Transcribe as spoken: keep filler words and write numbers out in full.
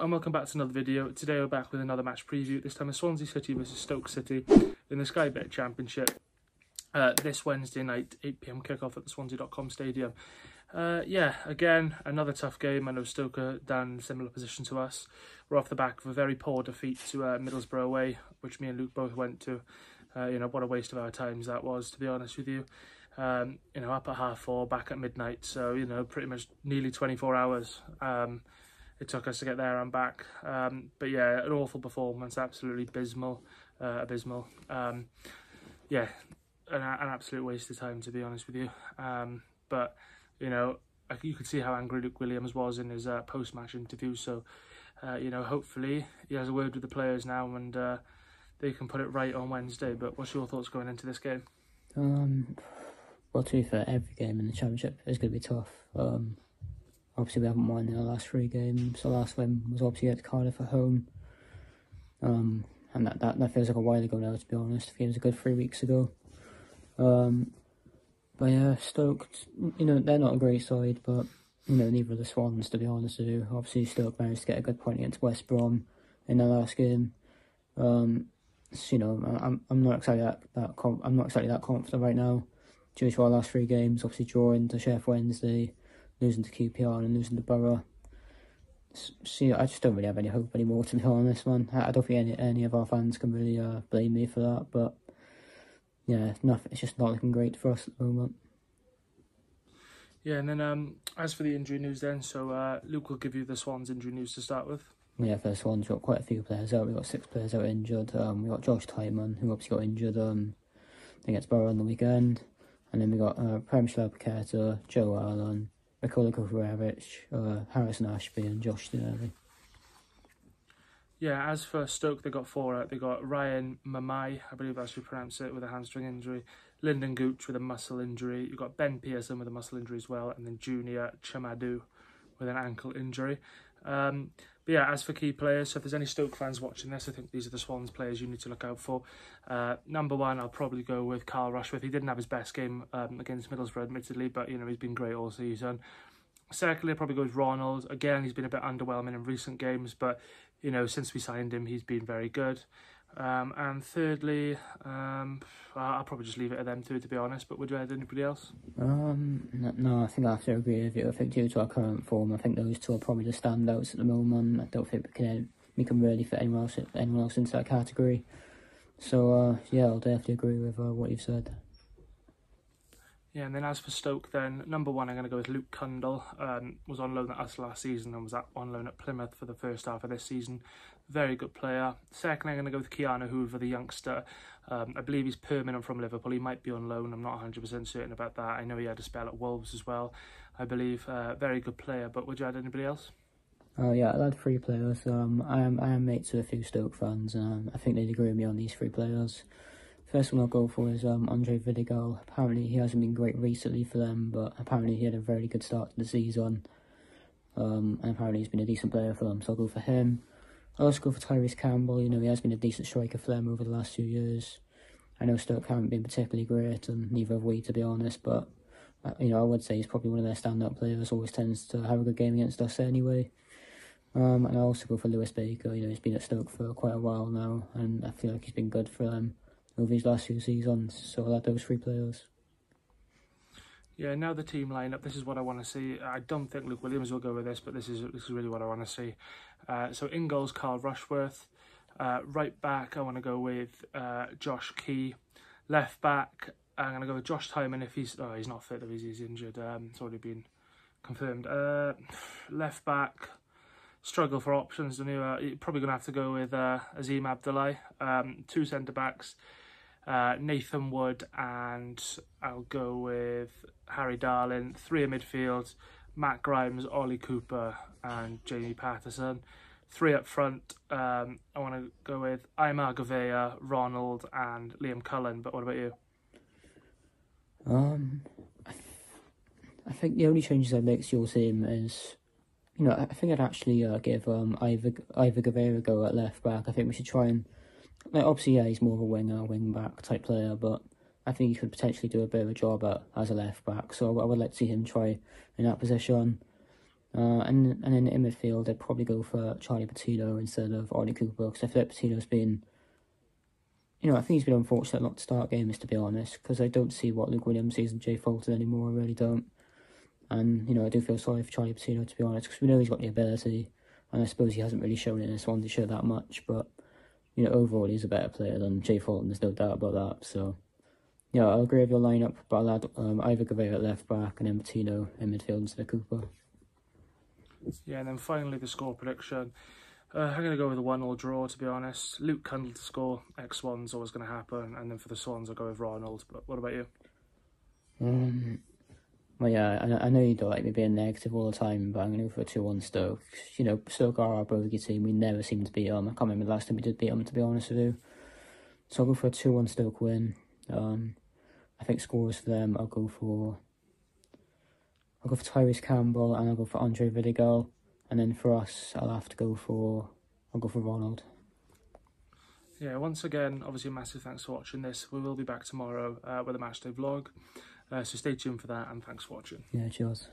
Hello and welcome back to another video. Today we're back with another match preview. This time it's Swansea City versus Stoke City in the Sky Bet Championship. Uh, this Wednesday night, eight p m kickoff at the Swansea dot com Stadium. Uh, yeah, again, another tough game. I know Stoke are down in a similar position to us. We're off the back of a very poor defeat to uh, Middlesbrough away, which me and Luke both went to. Uh, you know, what a waste of our times that was, to be honest with you. Um, you know, up at half four, back at midnight. So, you know, pretty much nearly twenty-four hours. Um, It took us to get there and back. Um, but yeah, an awful performance, absolutely abysmal. Uh, abysmal. Um, yeah, an, an absolute waste of time, to be honest with you. Um, but, you know, you could see how angry Luke Williams was in his uh, post-match interview. So, uh, you know, hopefully he has a word with the players now and uh, they can put it right on Wednesday. But what's your thoughts going into this game? Um, well, to be fair, every game in the Championship is going to be tough. Um Obviously, we haven't won in the last three games. The last win was obviously at Cardiff at home. Um, and that, that, that feels like a while ago now, to be honest. The game was a good three weeks ago. Um, but yeah, Stoke, you know, they're not a great side, but, you know, neither are the Swans, to be honest with you. Obviously, Stoke managed to get a good point against West Brom in their last game. Um, so, you know, I'm, I'm not exactly that, that com I'm not exactly that confident right now due to our last three games, obviously drawing to Sheff Wednesday, losing to Q P R and losing to Borough. See, I just don't really have any hope anymore, to be honest, man. I don't think any any of our fans can really uh, blame me for that, but yeah, it's, not, it's just not looking great for us at the moment. Yeah, and then um, as for the injury news then, so uh, Luke will give you the Swans injury news to start with. Yeah, for the Swans, we've got quite a few players out. We've got six players out injured. Um, we've got Josh Tymon, who obviously got injured um, against Borough on the weekend. And then we got uh, Prem Schlupp, Joe Allen, Uh, Harrison Ashby and Josh Denevy. Yeah, as for Stoke, they got four out. They got Ryan Mamai, I believe that's how you pronounce it, with a hamstring injury. Lyndon Gooch with a muscle injury. You've got Ben Pearson with a muscle injury as well. And then Junior Chamadu with an ankle injury. Um, but yeah, as for key players, so if there's any Stoke fans watching this, I think these are the Swans players you need to look out for. Uh, number one, I'll probably go with Carl Rushworth. He didn't have his best game um, against Middlesbrough, admittedly, but you know he's been great all season. Secondly, I'll probably go with Ronald. Again, he's been a bit underwhelming in recent games, but you know since we signed him, he's been very good. Um, and thirdly, um, I'll probably just leave it at them two, to be honest, but would you add anybody else? Um, no, no, I think I have to agree with you. I think due to our current form, I think those two are probably the standouts at the moment. I don't think we can we can really fit anyone else, anyone else into that category. So, uh, yeah, I'll definitely agree with uh, what you've said. Yeah, and then as for Stoke then, number one, I'm going to go with Luke Cundall. Um, was on loan at us last season and was at, on loan at Plymouth for the first half of this season. Very good player. Second, I'm going to go with Keanu Hoover, the youngster. Um, I believe he's permanent from Liverpool. He might be on loan. I'm not one hundred percent certain about that. I know he had a spell at Wolves as well, I believe. Uh, very good player, but would you add anybody else? Uh, yeah, I'll add three players. Um, I am I am mates with a few Stoke fans. Um, I think they'd agree with me on these three players. First one I'll go for is um, Andre Vidigal. Apparently he hasn't been great recently for them, but apparently he had a very good start to the season. Um, and apparently he's been a decent player for them, so I'll go for him. I'll also go for Tyrese Campbell. You know, he has been a decent striker for them over the last few years. I know Stoke haven't been particularly great, and neither have we, to be honest, but, you know, I would say he's probably one of their standout players, always tends to have a good game against us anyway. Um, and I'll also go for Lewis Baker. You know, he's been at Stoke for quite a while now, and I feel like he's been good for them over these last few seasons, so I'll add those three players. Yeah, now the team lineup. This is what I want to see. I don't think Luke Williams will go with this, but this is this is really what I want to see. Uh, so in goals, Carl Rushworth. Uh, right back, I want to go with uh, Josh Key. Left back, I'm going to go with Josh Tymon if he's oh he's not fit, if he's, he's injured. Um, it's already been confirmed. Uh, left back. Struggle for options, don't you? Uh, you're probably going to have to go with uh, Azim Abdullahi. Um, two centre-backs, uh, Nathan Wood, and I'll go with Harry Darling. Three in midfield, Matt Grimes, Ollie Cooper, and Jamie Patterson. Three up front, um, I want to go with Aymar Gouveia, Ronald, and Liam Cullen, but what about you? Um, I, th I think the only changes I make to your team is... You know, I think I'd actually uh, give um, Ivor, Ivor Gouveia a go at left back. I think we should try and, like, obviously, yeah, he's more of a winger, wing back type player, but I think he could potentially do a bit of a job at, as a left back. So I would like to see him try in that position. Uh, and, and then in midfield, they'd probably go for Charlie Patino instead of Ollie Cooper, because I feel like Patino's been, you know, I think he's been unfortunate not to start games, to be honest, because I don't see what Luke Williams sees in Jay Fulton anymore, I really don't. And, you know, I do feel sorry for Charlie Patino, to be honest, because we know he's got the ability, and I suppose he hasn't really shown it in this one to show that much, but, you know, overall he's a better player than Jay Fulton, there's no doubt about that, so... Yeah, I'll agree with your lineup, but I'll add um, Ivor Gavea at left back and then Patino in midfield instead of Cooper. Yeah, and then finally the score prediction. Uh, I'm going to go with a one all draw, to be honest. Luke Cundall to score, ex-Swans, always going to happen. And then for the Swans, I'll go with Ronald. But what about you? Um, well, yeah, I, I know you don't like me being negative all the time, but I'm going to go for a two one Stoke. You know, Stoke are our bogey team. We never seem to beat them. I can't remember the last time we did beat them, to be honest with you. So I'll go for a two one Stoke win. Um, I think scores for them, I'll go for I'll go for Tyrese Campbell and I'll go for Andre Vidigal, and then for us I'll have to go for I'll go for Ronald. Yeah, once again, obviously massive thanks for watching this. We will be back tomorrow uh, with a matchday vlog, uh, so stay tuned for that, and thanks for watching. Yeah, cheers.